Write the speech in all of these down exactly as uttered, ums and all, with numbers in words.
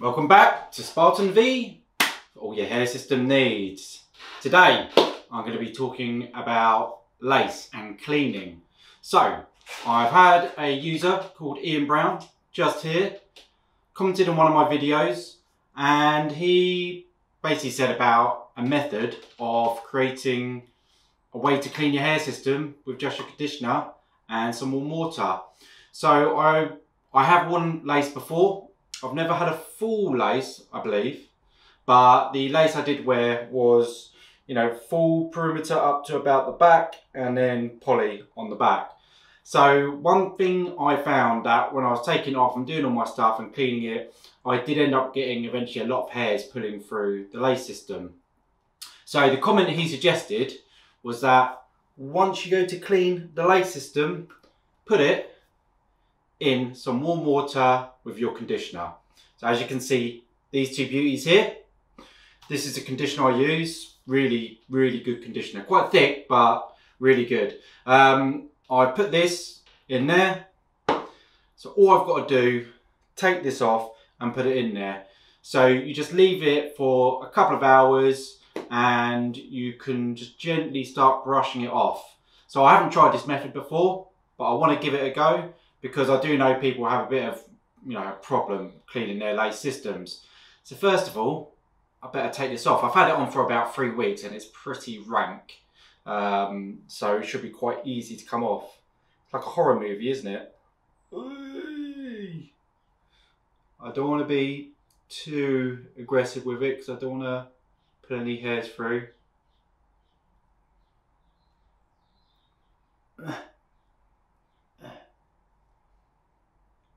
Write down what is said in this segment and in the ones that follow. Welcome back to Spartan V, for all your hair system needs. Today, I'm going to be talking about lace and cleaning. So, I've had a user called Ian Brown, just here, commented on one of my videos, and he basically said about a method of creating a way to clean your hair system with just your conditioner and some warm water. So, I, I have worn lace before. I've never had a full lace, I believe, but the lace I did wear was, you know, full perimeter up to about the back and then poly on the back. So one thing I found that when I was taking off and doing all my stuff and cleaning it, I did end up getting eventually a lot of hairs pulling through the lace system. So the comment he suggested was that once you go to clean the lace system, put it in some warm water with your conditioner. So as you can see, these two beauties here, this is the conditioner I use. Really, really good conditioner. Quite thick, but really good. Um, I put this in there. So all I've got to do, take this off and put it in there. So you just leave it for a couple of hours and you can just gently start brushing it off. So I haven't tried this method before, but I want to give it a go, because I do know people have a bit of, you know, a problem cleaning their lace systems. So first of all, I better take this off. I've had it on for about three weeks and it's pretty rank. Um, so it should be quite easy to come off. It's like a horror movie, isn't it? I don't want to be too aggressive with it because I don't want to put any hairs through.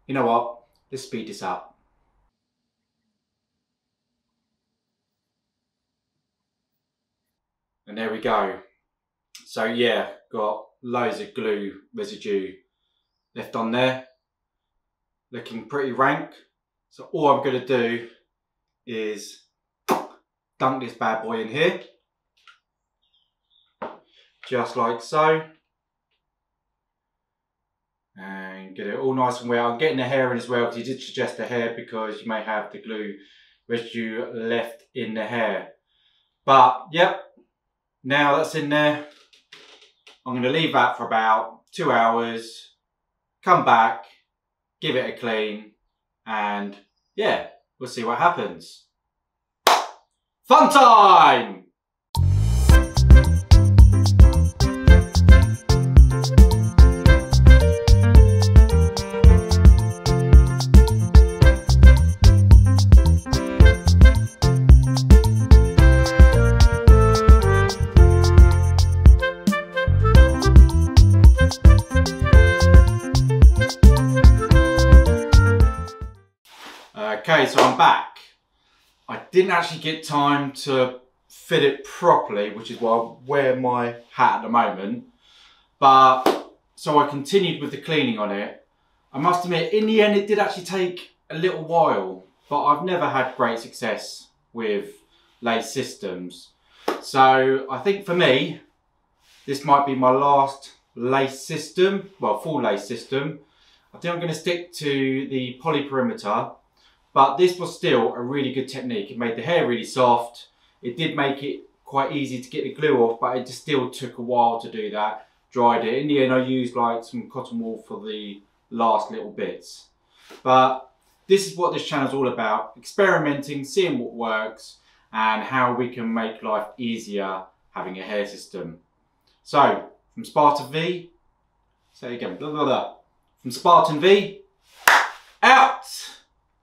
You know what, let's speed this up. And there we go. So yeah, got loads of glue residue left on there. Looking pretty rank. So all I'm gonna do is dunk this bad boy in here. Just like so. And get it all nice and wet. I'm getting the hair in as well because you did suggest the hair because you may have the glue residue left in the hair. But yep, now that's in there, I'm going to leave that for about two hours, come back, give it a clean, and yeah, we'll see what happens. Fun time! Okay, so I'm back. I didn't actually get time to fit it properly, which is why I wear my hat at the moment. But, so I continued with the cleaning on it. I must admit, in the end, it did actually take a little while, but I've never had great success with lace systems. So I think for me, this might be my last lace system, well, full lace system. I think I'm gonna stick to the poly perimeter. But this was still a really good technique. It made the hair really soft. It did make it quite easy to get the glue off, but it just still took a while to do that. Dried it. In the end, I used like some cotton wool for the last little bits. But this is what this channel is all about. Experimenting, seeing what works, and how we can make life easier having a hair system. So, from Spartan V, say again, blah, blah, blah. From Spartan V,